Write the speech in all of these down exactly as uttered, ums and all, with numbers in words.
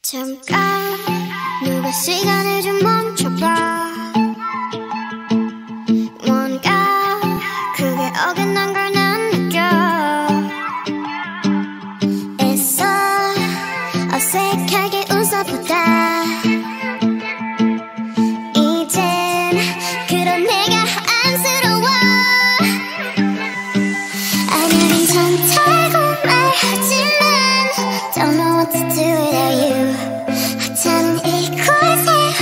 잠깐 누가 시간을 좀 멈춰봐. 뭔가 그게 어긋난 걸 난 느껴. 애써 어색하게 웃어보다 이젠 그런 내가 안쓰러워. 아니 괜찮다고 말하지만 Don't know what to do without you. 하찮은 이 곳에 홀로 남아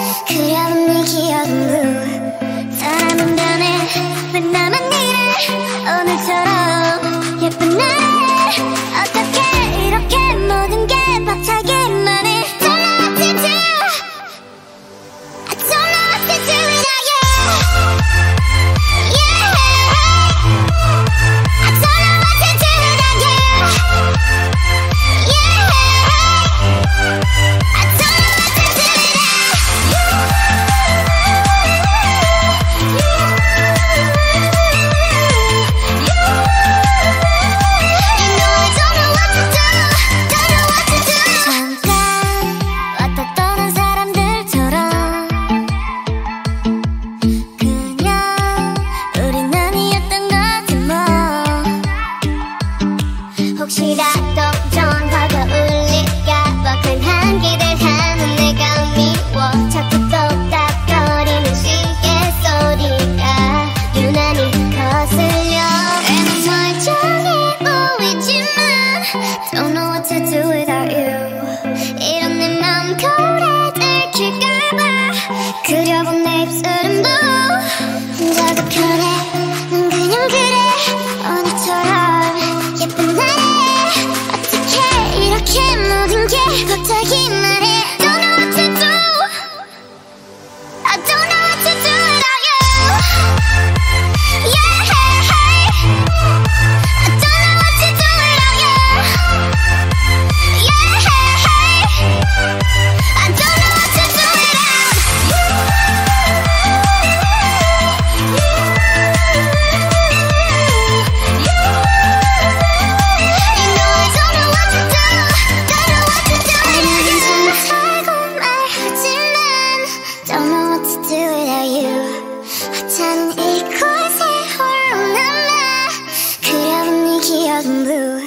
그려본 네 기억은 blue. 사람은 변해 왜 나만 이래. 오늘처럼 예쁜 날에 어떻게 이렇게 모든 게 박차기만 해. Don't know what to do. I don't know what to do without you. Yeah, I don't know what to do without you. Blue.